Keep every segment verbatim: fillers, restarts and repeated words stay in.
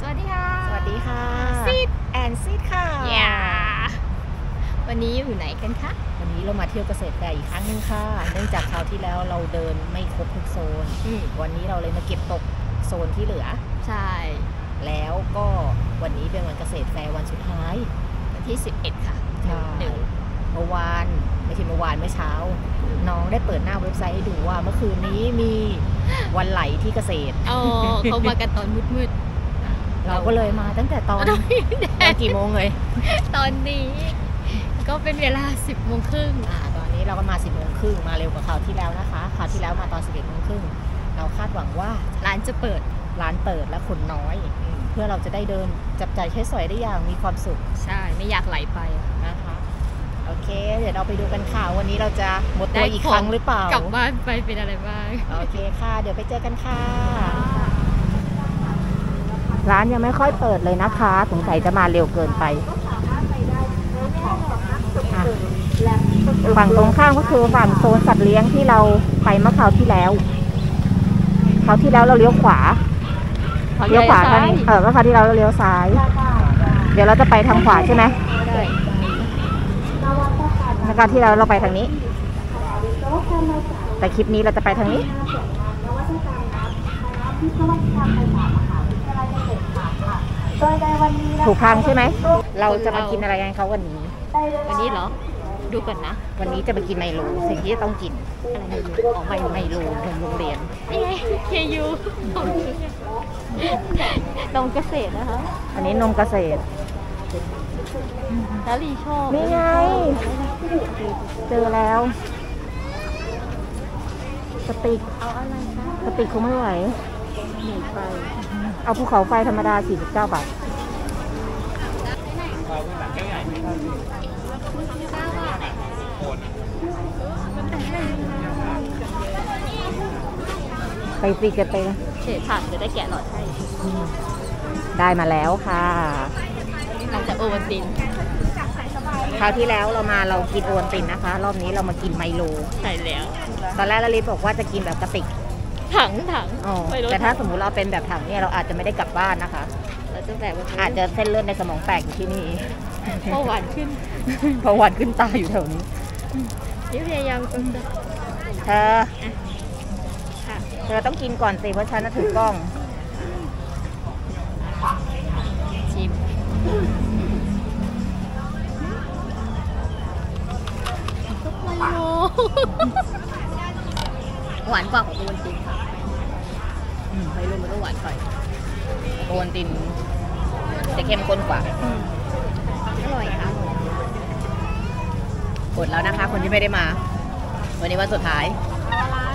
สวัสดีค่ะสวัสดีค่ะซีดแอนซีดค่ะวันนี้อยู่ไหนกันคะวันนี้เรามาเที่ยวเกษตรแฟร์อีกครั้งนึงค่ะเนื่องจากคราวที่แล้วเราเดินไม่ครบทุกโซนวันนี้เราเลยมาเก็บตกโซนที่เหลือใช่แล้วก็วันนี้เป็นวันเกษตรแฟร์วันสุดท้ายวันที่สิบเอ็ดค่ะใช่เมื่อวานไม่ใช่เมื่อวานเมื่อเช้าน้องได้เปิดหน้าเว็บไซต์ให้ดูว่าเมื่อคืนนี้มีวันไหลที่เกษตรอ๋อเขามากันตอนมืดๆเราก็เลยมาตั้งแต่ตอนกี่โมงเลยตอนนี้ก็เป็นเวลาสิบโมงครึ่งตอนนี้เราก็มาสิบโมงครึ่งมาเร็วกว่าคราวที่แล้วนะคะคราวที่แล้วมาตอนสิบเอ็ดโมงครึ่งเราคาดหวังว่าร้านจะเปิดร้านเปิดและคนน้อยเพื่อเราจะได้เดินจับจ่ายใช้สอยได้อย่างมีความสุขใช่ไม่อยากไหลไปนะคะโอเคเดี๋ยวเราไปดูกันค่ะวันนี้เราจะหมดตัวอีกครั้งหรือเปล่ากลับบ้านไปเป็นอะไรบ้างโอเคค่ะเดี๋ยวไปเจอกันค่ะร้านยังไม่ค่อยเปิดเลยนะคะสงสัยจะมาเร็วเกินไปฝั่งตรงข้ามก็คือฝั่งโซนสัตว์เลี้ยงที่เราไปเมื่อคราวที่แล้วคราวที่แล้วเราเลี้ยวขวาเลี้ยวขวากันเออเมื่อคราวที่เราเลี้ยวซ้ายเดี๋ยวเราจะไปทางขวาใช่ไหมในการที่เราเราไปทางนี้แต่คลิปนี้เราจะไปทางนี้ถูกทางใช่ไหมเราจะมากินอะไรกันเขาวันนี้วันนี้เหรอดูก่อนนะวันนี้จะไปกินไมโลสิ่งที่จะต้องกินอะไรไมโลอ๋อไมไมโลโรงเรียนนี่ไงเคยูนมเกษตรนะคะอันนี้นมเกษตรแล้วลีชอบนี่ไงเจอแล้วสติกเอาอะไรนะสติกคงไม่ไหวเอาภูเขาไฟธรรมดาสี่สิบเก้าบาทไปสิกันไปเฉยผักจะได้แกะหลอดให้ได้มาแล้วค่ะเราจะโอวัลตินคราวที่แล้วเรามาเรากินโอวัลตินนะคะรอบนี้เรามากินไมโลใช่แล้วตอนแรกเราลิบอกว่าจะกินแบบกระติกถังถังแต่ถ้าสมมุติเราเป็นแบบถังเนี่ยเราอาจจะไม่ได้กลับบ้านนะคะเราจะแบบอาจจะเส้นเลือดในสมองแตกอยู่ที่นี่เพราะหวานขึ้นเพราะหวานขึ้นตาอยู่แถวนี้นี่พยายามกินเธอเธอต้องกินก่อนสิเพราะฉันถือกล้องชิมหวานกว่าของโอวัลตินค่ะไมโลมันก็หวานกว่าโอวัลตินจะเค็มข้นกว่าอร่อยค่ะกดแล้วนะคะคนที่ไม่ได้มาวันนี้วันสุดท้าย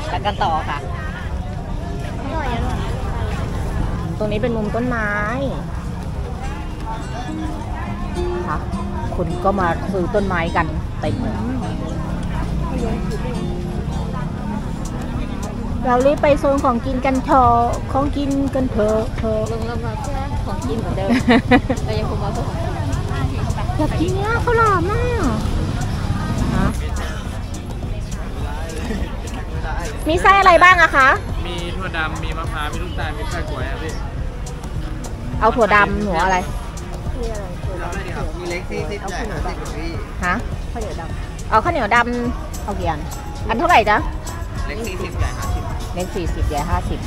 ไปกันต่อค่ะอร่อยอร่อยตรงนี้เป็นมุมต้นไม้ค่ะคนก็มาซื้อต้นไม้กันเต็มเลยเราเลยไปโซนของกินกันเถอะของกินกันเถอะเถอะลงเรามาเพื่อของกินเหมือนเดิมเรายังคงมาเพื่อของกินอยากกินเนื้อเขาหล่อมากมีไส้อะไรบ้างอะคะมีถั่วดำมีมะพร้าวมีลูกตาลมีไส้กล้วยอะพี่เอาถั่วดำหนูอะไรมีเล็กที่ที่ใหญ่ฮะข้าวเหนียวดำเอาข้าวเหนียวดำเอากี่อันอันเท่าไหร่จ๊ะเล็กสี่สิบใหญ่ห้าสิบเล็กสี่สิบใหญ่ห้าสิบ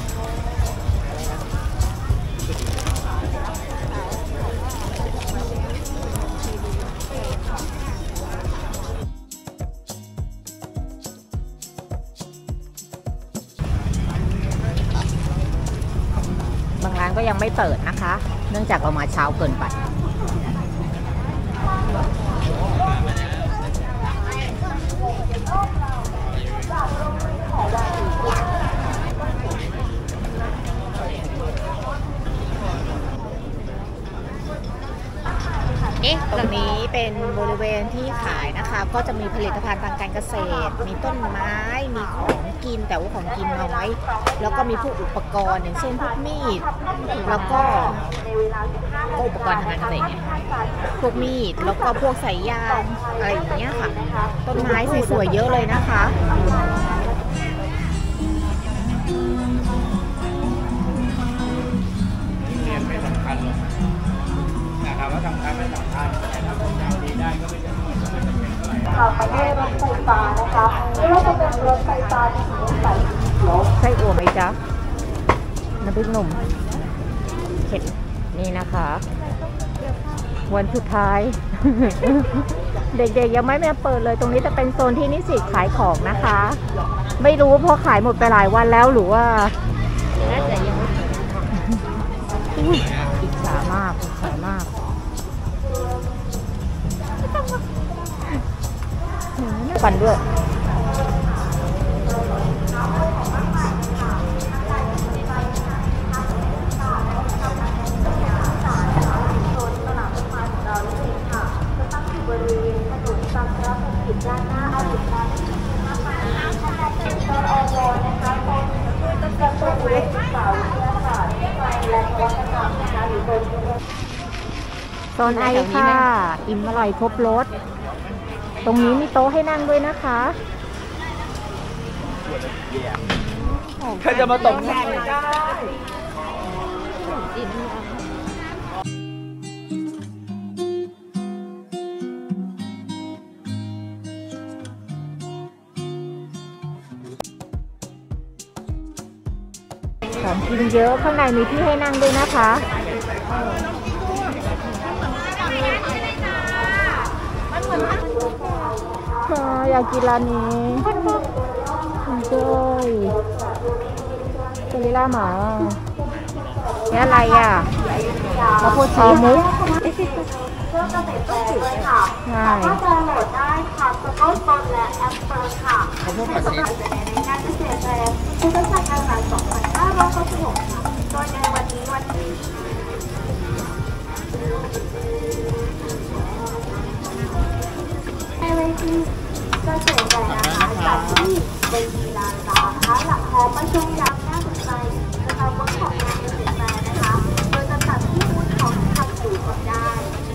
บางร้านก็ยังไม่เปิดนะคะเนื่องจากเรามาเช้าเกินไปตรงนี้เป็นบริเวณที่ขายนะคะก็จะมีผลิตภัณฑ์ทางการเกษตรมีต้นไม้มีของกินแต่ว่าของกินน้อยแล้วก็มีพวกอุปกรณ์อย่างเช่นพวกมีดแล้วก็อุปกรณ์ทางการเกษตรพวกมีดแล้วก็พวกสายยางอะไรอย่างเงี้ยค่ะต้นไม้สวยๆเยอะเลยนะคะ การลงนะครับว่าทำได้ไม่สำคัญแต่ถ้าคนจะดีได้ก็ไม่จำเป็นก็ไม่จำเป็นเท่าไหร่ค่ะประเภทรถไฟฟ้านะคะไม่ว่าจะเป็นรถไฟฟ้าหรือรถไฟรถไฟอั่วไหมจ๊ะน้ำพริกหนุ่มเข็ดนี่นะคะวันสุดท้าย เด็กๆยังไม่มาเปิดเลยตรงนี้จะเป็นโซนที่นิสิตขายของนะคะไม่รู้พอขายหมดไปหลายวันแล้วหรือว่าน่าจะยังไม่อิจฉามากอิจฉามากปั่นด้วยโซนไอค่ะอิ่มอร่อยครบรสตรงนี้มีโต๊ะให้นั่งด้วยนะคะใครจะมาตบได้ของกินเยอะข้างในมีที่ให้นั่งด้วยนะคะอยากกินร้านนี้ด้วยเจลิล่าหมานี่อะไรอ่ะข้าวโพดชีสมุกเพื่อเกษตรต้องถือเลยค่ะก็จะโหลดได้ค่ะสก๊อตบอลและแอปเปิลค่ะสำหรับในงานเกษตรแฟร์พุทธศักราชสองพันห้าร้อยหกสิบหกค่ะโดยในวันนี้วันนี้ในเวทีเกษตรแฟร์นะคะจัดที่เวทีลานตาค่ะหลังหอประชุมยามน่าสนใจนะคะเวิร์กช็อปงานเกษตรแฟร์นะคะโดยจะจัดที่บูธของทำอยู่ก็ได้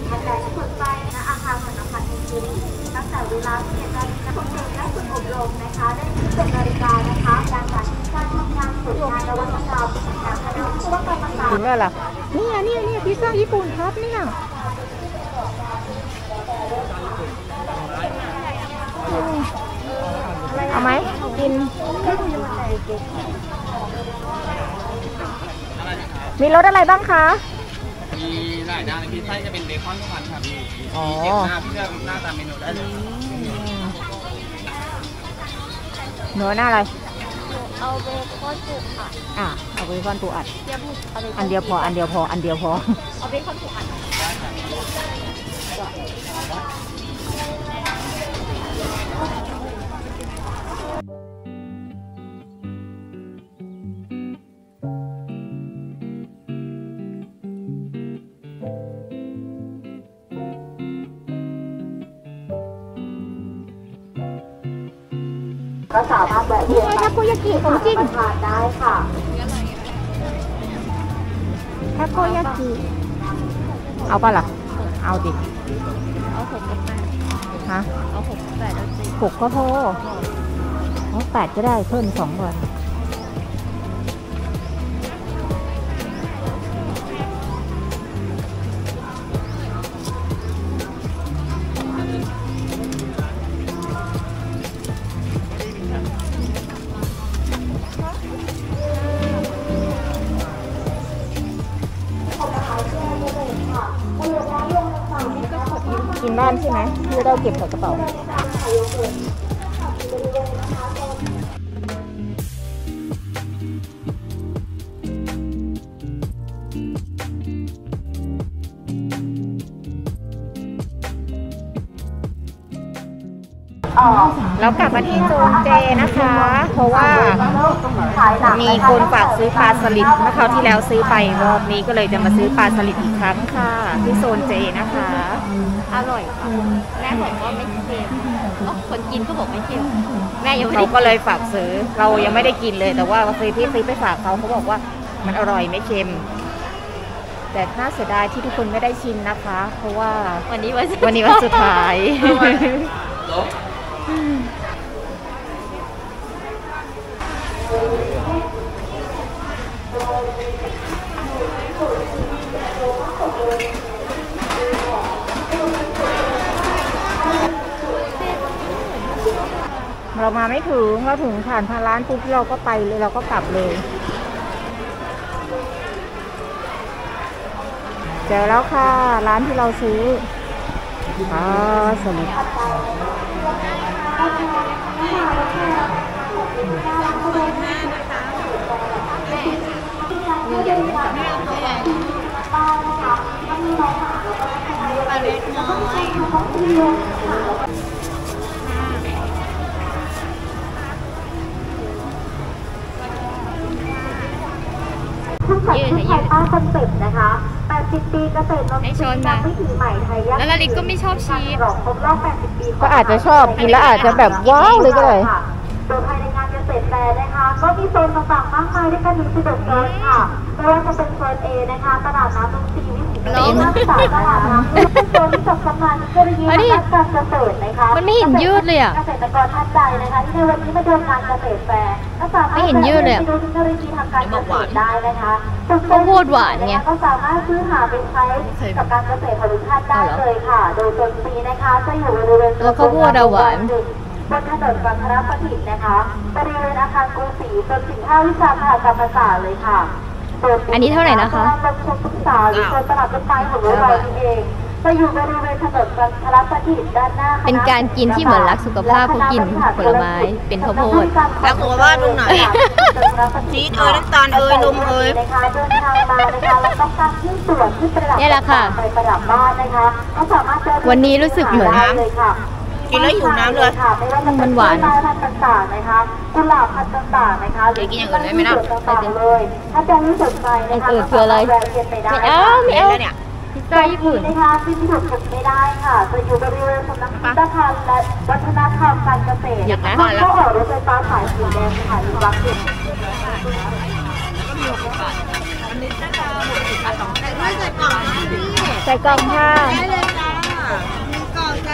ท่านใดที่สนใจนะอาคารสำนักงานจริงๆตั้งแต่เวลาเที่ยงนาฬิกาของเด็กและฝึกอบรมนะคะได้ที่เจ็ดนาฬิกานะคะการจัดการทำงานส่วนงานนวัตกรรมการผลิตช่วงการประสานนี่อะไรนี่นี่นี่พิซซ่าญี่ปุ่นครับนี่ค่ะเอาไหมกินมีรสอะไรบ้างคะมีหลายด้านพิซซ่าจะเป็นเบคอนทุกอันครับมีเก็บหน้าเลือกหน้าตามเมนูได้เลยเนื้อหน้าอะไรเอาเบคอนปูอัดอ่ะเอาเบคอนปูอัดอันเดียวพออันเดียวพออันเดียวพอเอาเบคอนปูอัดก็สามารถแวะเวียนมาทานได้ค่ะทาโกยากิเอาป่ะล่ะเอาดิเอาหกก็ได้ฮะเอาหกแปดหกก็พอเอาแปดก็ได้เพิ่มสองวันกินบ้านใช่ไหมเพื่อเราเก็บใส่กระเป๋าแล้วกลับมาที่โซนเจนะคะเพราะว่ามีคนฝากซื้อปลาสลิดเมื่อคราวที่แล้วซื้อไปรอบนี้ก็เลยจะมาซื้อปลาสลิดอีกครั้งค่ะที่โซนเจนะคะอร่อยค่ะแม่บอกว่าไม่เค็มคนกินก็บอกไม่เค็มแม่ยังไม่ได้เขาก็เลยฝากซื้อเรายังไม่ได้กินเลยแต่ว่าซื้อพี่ซื้อไปฝากเขาเขาบอกว่ามันอร่อยไม่เค็มแต่น่าเสียดายที่ทุกคนไม่ได้ชิมนะคะเพราะว่าวันนี้วันวันนี้วันสุดท้าย เรามาไม่ถึงเราถึงผ่านพาร้านปุ๊บเราก็ไปเลยเราก็กลับเลยเจอแล้วค่ะร้านที่เราซื้ออ๋อสมุดยืนยืนป้าคอนเซ็ปต์นะคะแปดสิบปีเกษตรนนทบุรีวิถีใหม่ไทยแล้วลาลิกก็ไม่ชอบชีสก็อาจจะชอบกินแล้วอาจจะแบบว้าวเลยก็เลยโดยภายในงานเกษตรแฟร์นะคะก็มีโซนต่างๆมากมายด้วยกันถึงสิบหกโซนค่ะไม่ว่าจะเป็นโซนเอนะคะตลาดน้ำลุงซีวิถีตลาดน้ำตลาดน้ำโซนที่จัดจำหน่ายเครื่องยนต์และการเกษตรนะคะมันไม่เห็นยืดเลยอ่ะเกษตรกรท่านใดนะคะที่ในวันนี้มาดูงานเกษตรแฟร์ก็สามารถไปดูเทคโนโลยีทางการเกษตรได้นะคะก็พูดหวานไงก็สามารถซื้อหาเป็นไซส์กับการเกษตรผลิตภัณฑ์ได้เลยค่ะโดยโซนซีนะคะจะอยู่บริเวณแล้วก็พูดหวานบนถนนวัชรประดิษฐ์นะคะบริเวณอาคารกรุงศรีจนถึงห้างวิชาภาคภาษาเลยค่ะอันนี้เท่าไหร่นะคะตลาดชุมชนศึกษาหรือตลาดรถไฟของเราเองจะอยู่บริเวณถนนวัชรประดิษฐ์ด้านหน้าเป็นการกินที่เหมือนรักสุขภาพเพราะกินผลไม้เป็นข้าวโพดรักสุขภาพตรงไหนชีสเอ้ยน้ำตาลเอ้ยนมเอ้ยนี่แหละค่ะวันนี้รู้สึกเหมือนกินแล้วหิวน้ำเลยมันหวานต่างๆนะคะกุหลาบพันธุ์ต่างๆนะคะหรือกินอย่างอื่นได้ไหมนะต่างๆเลยถ้าจะรู้สึกไปนะคะอื่นคืออะไรไม่เอาไม่เอาเนี่ยพิซซ่าญี่ปุ่นนะคะที่พิสูจน์ไม่ได้ค่ะจะอยู่บริเวณสำนักพิพิธภัณฑ์และวัฒนธรรมการเกษตรก็ออกรถไฟฟ้าสายสีแดงค่ะอยู่รักสิใส่กล่องค่ะกล่องจะ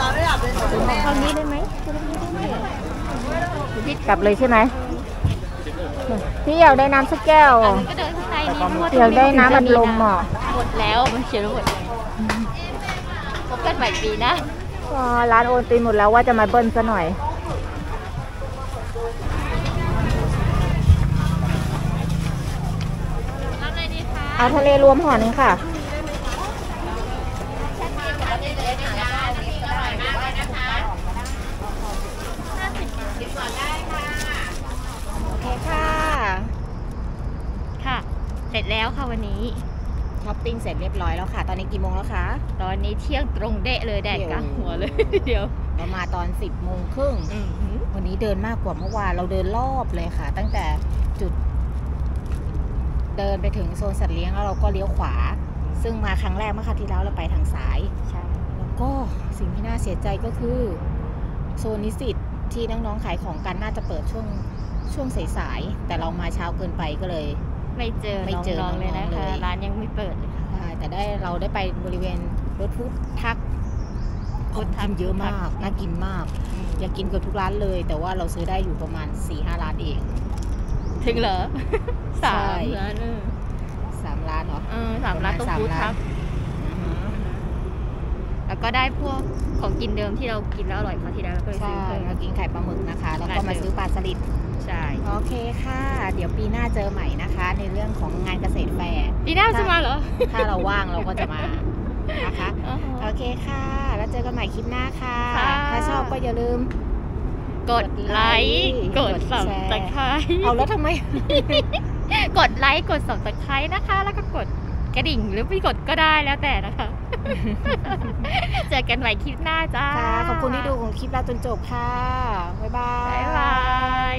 ตอนนี้ได้ไหมกลับเลยใช่ไหมพี่อยากได้น้ำสักแก้วอยากได้น้ำอัดลมอ่ะหมดแล้วมันเขียนหมดพบกันใหม่ปีนะร้านโอนตีหมดแล้วว่าจะมาเบิ้ลซะหน่อยเอาทะเลรวมห่อนึงค่ะเสร็จแล้วค่ะวันนี้ช้อปปิ้งเสร็จเรียบร้อยแล้วค่ะตอนนี้กี่โมงแล้วคะตอนนี้เที่ยงตรงเดะเลยแดดกลางหัวเลยเดี๋ยวเรามาตอนสิบโมงครึ่งวันนี้เดินมากกว่าเมื่อวานเราเดินรอบเลยค่ะตั้งแต่จุดเดินไปถึงโซนสัตว์เลี้ยงแล้วเราก็เลี้ยวขวาซึ่งมาครั้งแรกเมื่อครั้งที่แล้วเราไปทางซ้ายแล้วก็สิ่งที่น่าเสียใจก็คือโซนนิสิตที่น้องๆขายของกันน่าจะเปิดช่วงช่วงสายๆแต่เรามาเช้าเกินไปก็เลยไม่เจอไม่เจอเลยนะคะร้านยังไม่เปิดเลยค่ะแต่ได้เราได้ไปบริเวณรถพุทธักรถทันเยอะมากน่ากินมากอยากกินเกือบทุกร้านเลยแต่ว่าเราซื้อได้อยู่ประมาณ สี่ห้า ร้านเองถึงเหรอสามร้านสามร้านเหรอสามร้านตรงพุทธักแล้วก็ได้พวกของกินเดิมที่เรากินแล้วอร่อยคราวที่แล้วเราก็เลยซื้อมากินไข่ปลาหมึกนะคะแล้วก็มาซื้อปลาสลิดใช่โอเคค่ะเดี๋ยวปีหน้าเจอใหม่นะคะในเรื่องของงานเกษตรแฟร์ปีหน้าจะมาเหรอถ้าเราว่างเราก็จะมานะคะโอเคค่ะแล้วเจอกันใหม่คลิปหน้าค่ะถ้าชอบก็อย่าลืมกดไลค์กดสับตะไคร้เอาแล้วทำไมกดไลค์กดสับตะไคร้นะคะแล้วก็กดกระดิ่งหรือไม่กดก็ได้แล้วแต่นะคะเจอกันใหม่คลิปหน้าจ้าขอบคุณที่ดูของคลิปเราจนจบค่ะบ๊ายบาย